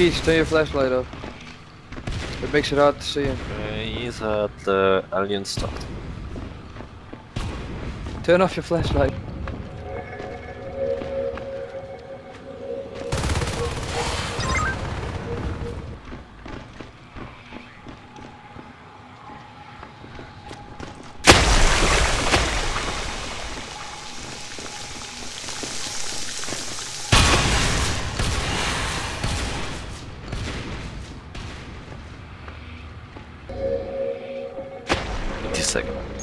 Keys, turn your flashlight off. It makes it hard to see him. He's at the alien start. Turn off your flashlight. Second.